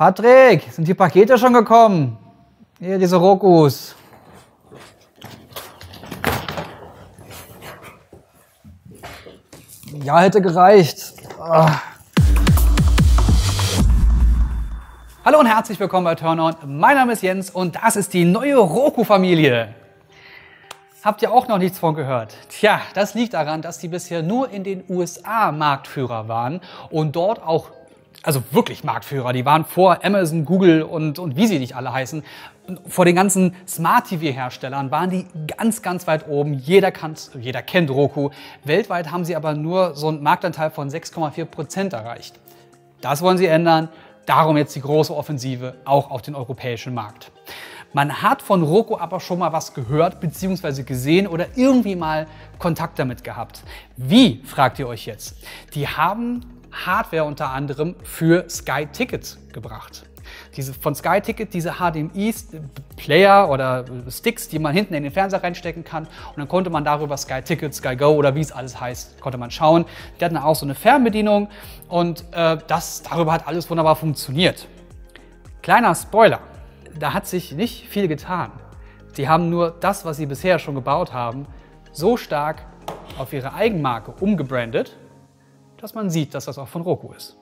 Patrick, sind die Pakete schon gekommen? Hier, diese Rokus. Ja, hätte gereicht. Ach. Hallo und herzlich willkommen bei TURN ON. Mein Name ist Jens und das ist die neue Roku-Familie. Habt ihr auch noch nichts von gehört? Tja, das liegt daran, dass die bisher nur in den USA Marktführer waren und dort auch, also wirklich Marktführer, die waren vor Amazon, Google und wie sie nicht alle heißen, vor den ganzen Smart-TV-Herstellern waren die ganz, ganz weit oben. Jeder kennt Roku. Weltweit haben sie aber nur so einen Marktanteil von 6,4% erreicht. Das wollen sie ändern. Darum jetzt die große Offensive auch auf den europäischen Markt. Man hat von Roku aber schon mal was gehört bzw. gesehen oder irgendwie mal Kontakt damit gehabt. Wie, fragt ihr euch jetzt? Die haben Hardware unter anderem für Sky Ticket gebracht. Diese von Sky Ticket, diese HDMI-Player oder Sticks, die man hinten in den Fernseher reinstecken kann. Und dann konnte man darüber Sky Ticket, Sky Go oder wie es alles heißt, konnte man schauen. Die hatten auch so eine Fernbedienung und darüber hat alles wunderbar funktioniert. Kleiner Spoiler, da hat sich nicht viel getan. Die haben nur das, was sie bisher schon gebaut haben, so stark auf ihre Eigenmarke umgebrandet, dass man sieht, dass das auch von Roku ist.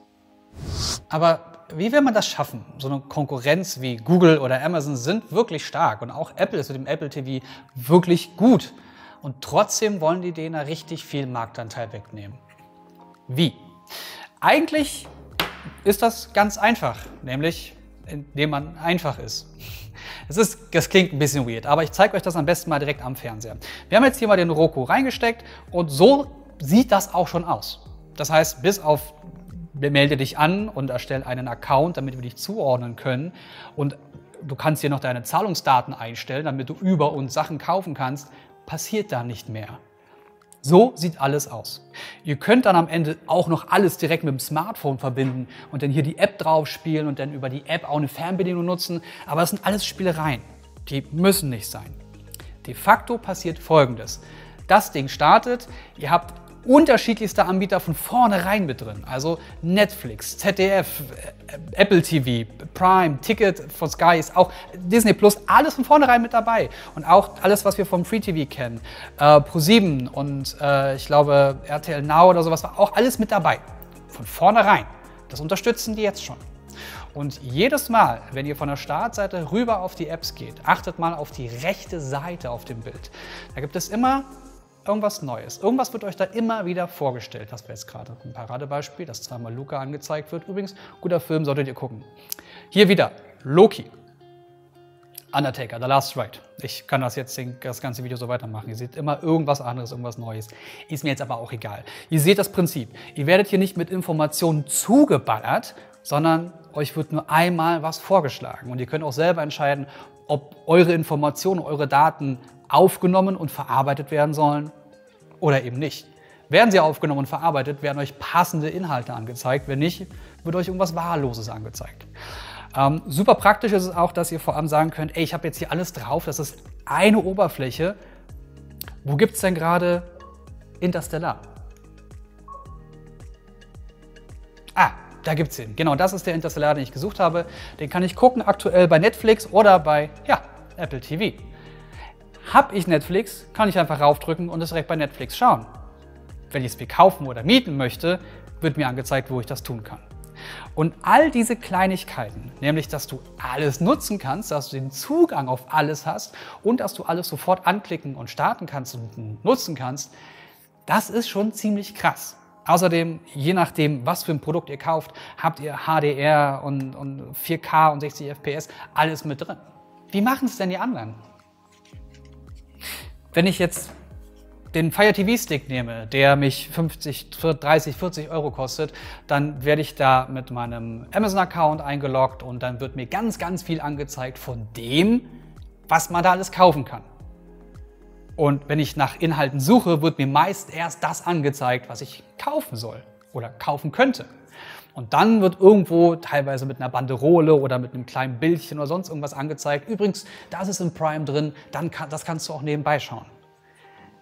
Aber wie will man das schaffen? So eine Konkurrenz wie Google oder Amazon sind wirklich stark und auch Apple ist mit dem Apple TV wirklich gut. Und trotzdem wollen die denen richtig viel Marktanteil wegnehmen. Wie? Eigentlich ist das ganz einfach, nämlich indem man einfach ist. Das klingt ein bisschen weird, aber ich zeige euch das am besten mal direkt am Fernseher. Wir haben jetzt hier mal den Roku reingesteckt und so sieht das auch schon aus. Das heißt, bis auf melde dich an und erstelle einen Account, damit wir dich zuordnen können. Und du kannst hier noch deine Zahlungsdaten einstellen, damit du über uns Sachen kaufen kannst. Passiert da nicht mehr. So sieht alles aus. Ihr könnt dann am Ende auch noch alles direkt mit dem Smartphone verbinden und dann hier die App drauf spielen und dann über die App auch eine Fernbedienung nutzen. Aber das sind alles Spielereien. Die müssen nicht sein. De facto passiert Folgendes. Das Ding startet, ihr habt unterschiedlichste Anbieter von vornherein mit drin. Also Netflix, ZDF, Apple TV, Prime, Ticket von Sky ist auch Disney Plus, alles von vornherein mit dabei. Und auch alles, was wir vom Free TV kennen, Pro7 und ich glaube RTL Now oder sowas, war auch alles mit dabei. Von vornherein. Das unterstützen die jetzt schon. Und jedes Mal, wenn ihr von der Startseite rüber auf die Apps geht, achtet mal auf die rechte Seite auf dem Bild. Da gibt es immer irgendwas Neues. Irgendwas wird euch da immer wieder vorgestellt. Das wäre jetzt gerade ein Paradebeispiel, dass zweimal Luca angezeigt wird. Übrigens, guter Film, solltet ihr gucken. Hier wieder Loki, Undertaker, The Last Ride. Ich kann das jetzt das ganze Video so weitermachen. Ihr seht immer irgendwas anderes, irgendwas Neues. Ist mir jetzt aber auch egal. Ihr seht das Prinzip. Ihr werdet hier nicht mit Informationen zugeballert, sondern euch wird nur einmal was vorgeschlagen. Und ihr könnt auch selber entscheiden, ob eure Informationen, eure Daten aufgenommen und verarbeitet werden sollen oder eben nicht. Werden sie aufgenommen und verarbeitet, werden euch passende Inhalte angezeigt. Wenn nicht, wird euch irgendwas Wahlloses angezeigt. Super praktisch ist es auch, dass ihr vor allem sagen könnt, ey, ich habe jetzt hier alles drauf, das ist eine Oberfläche. Wo gibt es denn gerade Interstellar? Ah, da gibt es den. Genau, das ist der Interstellar, den ich gesucht habe. Den kann ich gucken aktuell bei Netflix oder bei, ja, Apple TV. Habe ich Netflix, kann ich einfach raufdrücken und es direkt bei Netflix schauen. Wenn ich es mir kaufen oder mieten möchte, wird mir angezeigt, wo ich das tun kann. Und all diese Kleinigkeiten, nämlich dass du alles nutzen kannst, dass du den Zugang auf alles hast und dass du alles sofort anklicken und starten kannst und nutzen kannst, das ist schon ziemlich krass. Außerdem, je nachdem, was für ein Produkt ihr kauft, habt ihr HDR und 4K und 60 FPS, alles mit drin. Wie machen es denn die anderen? Wenn ich jetzt den Fire TV Stick nehme, der mich 50, 30, 40 Euro kostet, dann werde ich da mit meinem Amazon-Account eingeloggt und dann wird mir ganz, ganz viel angezeigt von dem, was man da alles kaufen kann. Und wenn ich nach Inhalten suche, wird mir meist erst das angezeigt, was ich kaufen soll oder kaufen könnte. Und dann wird irgendwo teilweise mit einer Banderole oder mit einem kleinen Bildchen oder sonst irgendwas angezeigt. Übrigens, das ist in Prime drin, das kannst du auch nebenbei schauen.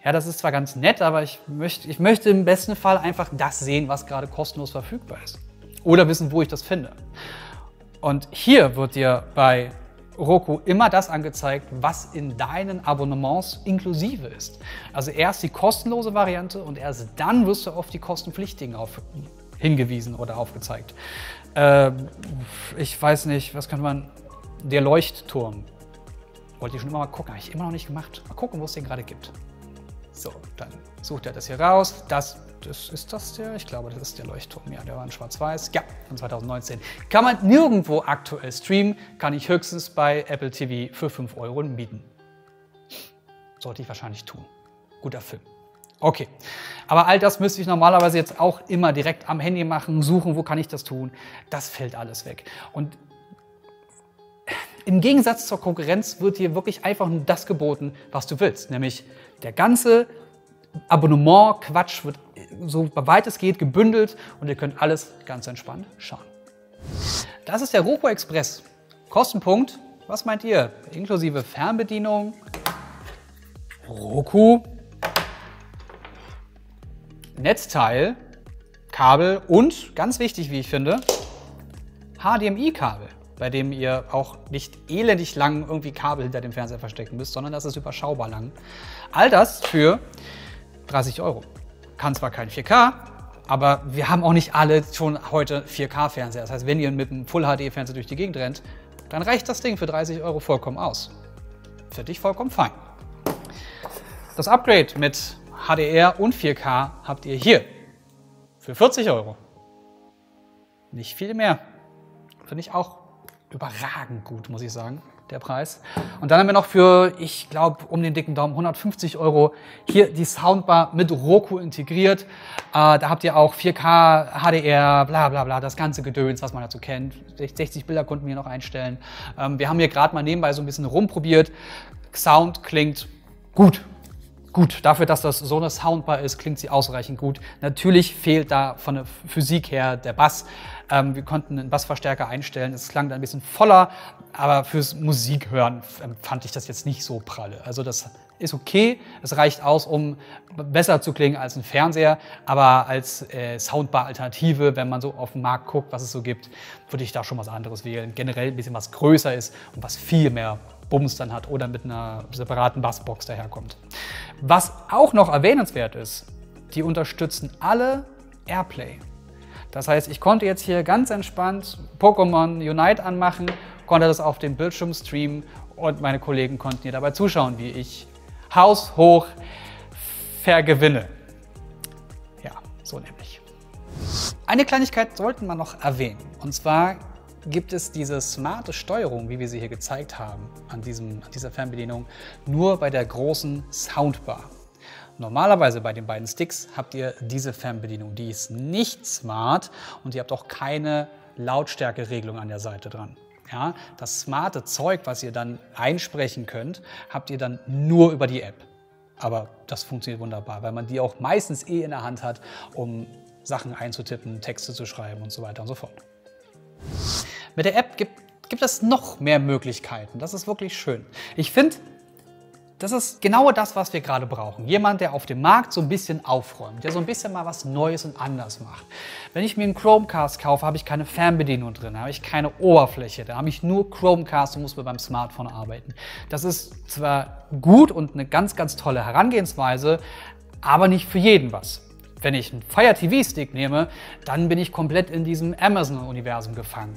Ja, das ist zwar ganz nett, aber ich möchte im besten Fall einfach das sehen, was gerade kostenlos verfügbar ist. Oder wissen, wo ich das finde. Und hier wird dir bei Roku immer das angezeigt, was in deinen Abonnements inklusive ist. Also erst die kostenlose Variante und erst dann wirst du auf die kostenpflichtigen hingewiesen oder aufgezeigt. Ich weiß nicht, was kann man... Der Leuchtturm. Wollte ich schon immer mal gucken, habe ich immer noch nicht gemacht. Mal gucken, wo es den gerade gibt. So, dann sucht er das hier raus. Ich glaube, das ist der Leuchtturm. Ja, der war in schwarz-weiß. Ja, von 2019. Kann man nirgendwo aktuell streamen, kann ich höchstens bei Apple TV für 5 Euro mieten. Sollte ich wahrscheinlich tun. Guter Film. Okay, aber all das müsste ich normalerweise jetzt auch immer direkt am Handy machen, suchen, wo kann ich das tun. Das fällt alles weg. Und im Gegensatz zur Konkurrenz wird dir wirklich einfach nur das geboten, was du willst. Nämlich der ganze Abonnement-Quatsch wird so weit es geht gebündelt und ihr könnt alles ganz entspannt schauen. Das ist der Roku Express. Kostenpunkt, was meint ihr? Inklusive Fernbedienung, Roku, Netzteil, Kabel und, ganz wichtig wie ich finde, HDMI-Kabel, bei dem ihr auch nicht elendig lang irgendwie Kabel hinter dem Fernseher verstecken müsst, sondern das ist überschaubar lang. All das für 30 Euro. Kann zwar kein 4K, aber wir haben auch nicht alle schon heute 4K-Fernseher. Das heißt, wenn ihr mit einem Full-HD-Fernseher durch die Gegend rennt, dann reicht das Ding für 30 Euro vollkommen aus. Für dich vollkommen fein. Das Upgrade mit HDR und 4K habt ihr hier. Für 40 Euro. Nicht viel mehr. Finde ich auch überragend gut, muss ich sagen, der Preis. Und dann haben wir noch für, ich glaube, um den dicken Daumen 150 Euro hier die Soundbar mit Roku integriert. Da habt ihr auch 4K, HDR, bla bla bla, das ganze Gedöns, was man dazu kennt. 60 Bilder konnten wir hier noch einstellen. Wir haben hier gerade mal nebenbei so ein bisschen rumprobiert. Sound klingt gut. Gut, dafür, dass das so eine Soundbar ist, klingt sie ausreichend gut. Natürlich fehlt da von der Physik her der Bass. Wir konnten einen Bassverstärker einstellen, es klang da ein bisschen voller, aber fürs Musikhören fand ich das jetzt nicht so pralle. Also das ist okay, es reicht aus, um besser zu klingen als ein Fernseher, aber als Soundbar-Alternative, wenn man so auf den Markt guckt, was es so gibt, würde ich da schon was anderes wählen. Generell ein bisschen was größer ist und was viel mehr Bums dann hat oder mit einer separaten Bassbox daherkommt. Was auch noch erwähnenswert ist, die unterstützen alle AirPlay. Das heißt, ich konnte jetzt hier ganz entspannt Pokémon Unite anmachen, konnte das auf dem Bildschirm streamen und meine Kollegen konnten hier dabei zuschauen, wie ich haushoch vergewinne. Ja, so nämlich. Eine Kleinigkeit sollten wir noch erwähnen, und zwar gibt es diese smarte Steuerung, wie wir sie hier gezeigt haben, an dieser Fernbedienung, nur bei der großen Soundbar. Normalerweise bei den beiden Sticks habt ihr diese Fernbedienung, die ist nicht smart und ihr habt auch keine Lautstärkeregelung an der Seite dran. Ja, das smarte Zeug, was ihr dann einsprechen könnt, habt ihr dann nur über die App. Aber das funktioniert wunderbar, weil man die auch meistens eh in der Hand hat, um Sachen einzutippen, Texte zu schreiben und so weiter und so fort. Mit der App gibt es noch mehr Möglichkeiten. Das ist wirklich schön. Ich finde, das ist genau das, was wir gerade brauchen. Jemand, der auf dem Markt so ein bisschen aufräumt, der so ein bisschen mal was Neues und anders macht. Wenn ich mir einen Chromecast kaufe, habe ich keine Fernbedienung drin, habe ich keine Oberfläche, da habe ich nur Chromecast und muss mir beim Smartphone arbeiten. Das ist zwar gut und eine ganz, ganz tolle Herangehensweise, aber nicht für jeden was. Wenn ich einen Fire TV Stick nehme, dann bin ich komplett in diesem Amazon-Universum gefangen.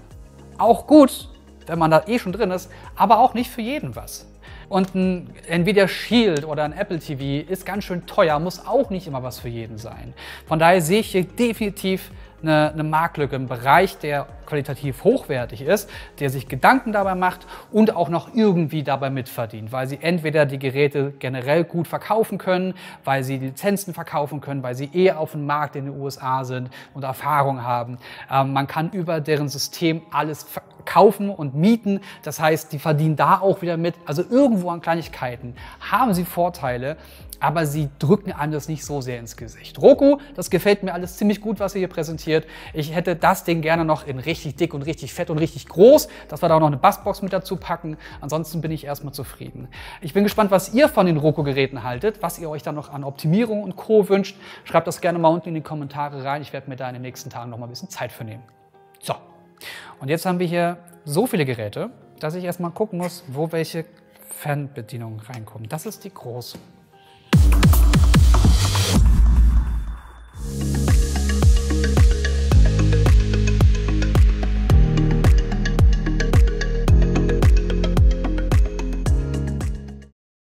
Auch gut, wenn man da eh schon drin ist, aber auch nicht für jeden was. Und ein Nvidia Shield oder ein Apple TV ist ganz schön teuer, muss auch nicht immer was für jeden sein. Von daher sehe ich hier definitiv eine Marktlücke, einen Bereich, der qualitativ hochwertig ist, der sich Gedanken dabei macht und auch noch irgendwie dabei mitverdient, weil sie entweder die Geräte generell gut verkaufen können, weil sie Lizenzen verkaufen können, weil sie eh auf dem Markt in den USA sind und Erfahrung haben. Man kann über deren System alles kaufen und mieten, das heißt, die verdienen da auch wieder mit. Also irgendwo an Kleinigkeiten haben sie Vorteile, aber sie drücken anders nicht so sehr ins Gesicht. Roku, das gefällt mir alles ziemlich gut, was ihr hier präsentiert. Ich hätte das Ding gerne noch in richtig dick und richtig fett und richtig groß, dass wir da auch noch eine Bassbox mit dazu packen. Ansonsten bin ich erstmal zufrieden. Ich bin gespannt, was ihr von den Roku-Geräten haltet, was ihr euch dann noch an Optimierung und Co. wünscht. Schreibt das gerne mal unten in die Kommentare rein. Ich werde mir da in den nächsten Tagen noch mal ein bisschen Zeit für nehmen. So, und jetzt haben wir hier so viele Geräte, dass ich erstmal gucken muss, wo welche Fernbedienungen reinkommen. Das ist die große.